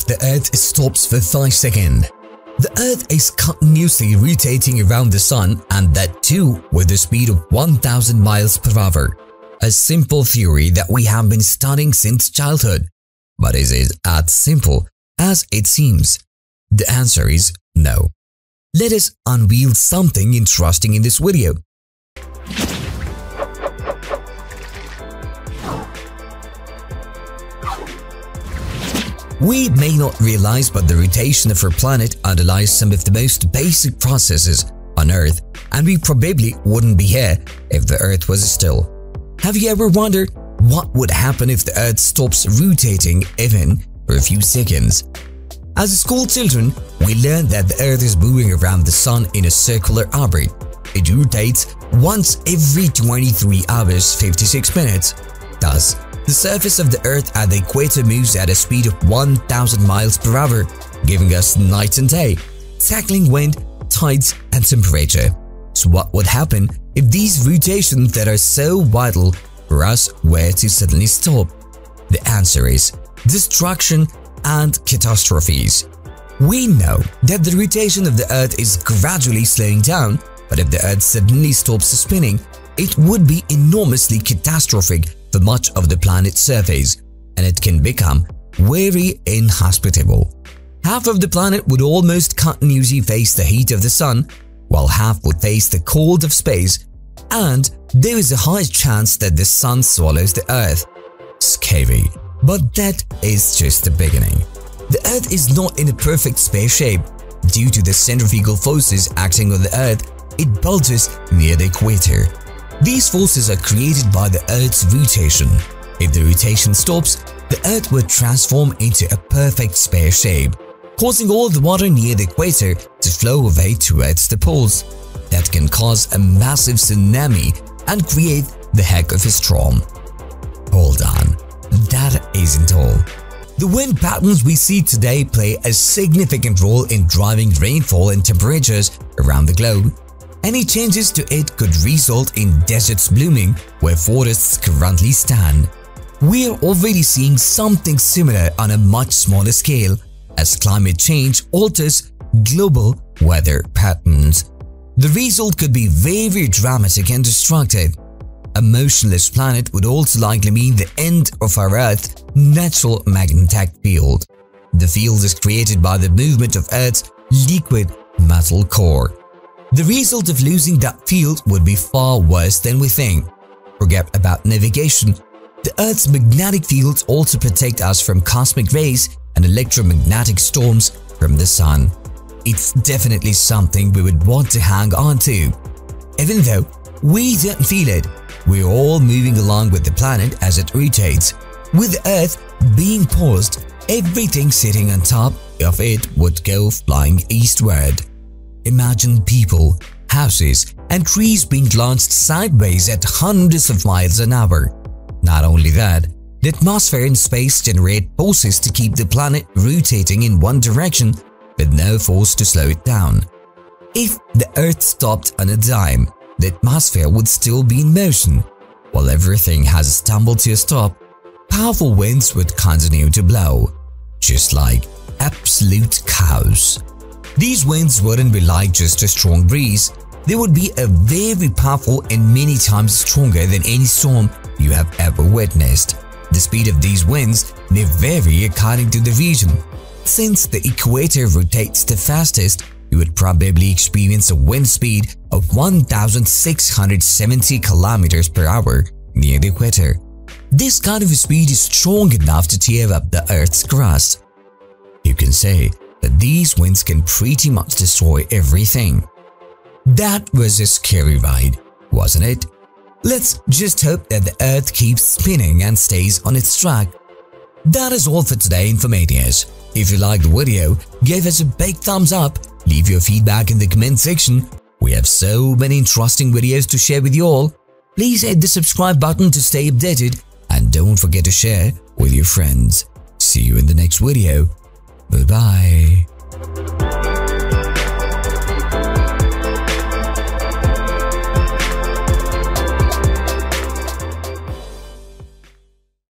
if the Earth stops for 5 seconds. The Earth is continuously rotating around the Sun, and that too with a speed of 1000 miles per hour. A simple theory that we have been studying since childhood. But is it as simple as it seems? The answer is no. Let us unveil something interesting in this video. We may not realize, but the rotation of our planet underlies some of the most basic processes on Earth, and we probably wouldn't be here if the Earth was still. Have you ever wondered what would happen if the Earth stops rotating even for a few seconds? As school children, we learn that the Earth is moving around the Sun in a circular orbit. It rotates once every 23 hours 56 minutes. Thus, the surface of the Earth at the equator moves at a speed of 1000 miles per hour, giving us night and day, tackling wind, tides, and temperature. So what would happen if these rotations that are so vital for us were to suddenly stop? The answer is destruction and catastrophes. We know that the rotation of the Earth is gradually slowing down, but if the Earth suddenly stops spinning, it would be enormously catastrophic for much of the planet's surface, and it can become very inhospitable. Half of the planet would almost continuously face the heat of the Sun, while half would face the cold of space, and there is a high chance that the Sun swallows the Earth. Scary, but that is just the beginning. The Earth is not in a perfect square shape. Due to the centrifugal forces acting on the Earth, it bulges near the equator. These forces are created by the Earth's rotation. If the rotation stops, the Earth would transform into a perfect sphere shape, causing all the water near the equator to flow away towards the poles. That can cause a massive tsunami and create the heck of a storm. Hold on, that isn't all. The wind patterns we see today play a significant role in driving rainfall and temperatures around the globe. Any changes to it could result in deserts blooming where forests currently stand. We are already seeing something similar on a much smaller scale as climate change alters global weather patterns. The result could be very dramatic and destructive. A motionless planet would also likely mean the end of our Earth's natural magnetic field. The field is created by the movement of Earth's liquid metal core. The result of losing that field would be far worse than we think. Forget about navigation. The Earth's magnetic fields also protect us from cosmic rays and electromagnetic storms from the Sun. It's definitely something we would want to hang on to. Even though we don't feel it, we're all moving along with the planet as it rotates. With the Earth being paused, everything sitting on top of it would go flying eastward. Imagine people, houses, and trees being launched sideways at hundreds of miles an hour. Not only that, the atmosphere in space generates forces to keep the planet rotating in one direction with no force to slow it down. If the Earth stopped on a dime, the atmosphere would still be in motion. While everything has stumbled to a stop, powerful winds would continue to blow, just like absolute chaos. These winds wouldn't be like just a strong breeze, they would be a very powerful and many times stronger than any storm you have ever witnessed. The speed of these winds may vary according to the region. Since the equator rotates the fastest, you would probably experience a wind speed of 1670 kilometers per hour near the equator. This kind of speed is strong enough to tear up the Earth's crust. You can say that these winds can pretty much destroy everything. That was a scary ride, wasn't it? Let's just hope that the Earth keeps spinning and stays on its track. That is all for today, Infomanias. If you liked the video, give us a big thumbs up, leave your feedback in the comment section. We have so many interesting videos to share with you all. Please hit the subscribe button to stay updated and don't forget to share with your friends. See you in the next video. Bye-bye.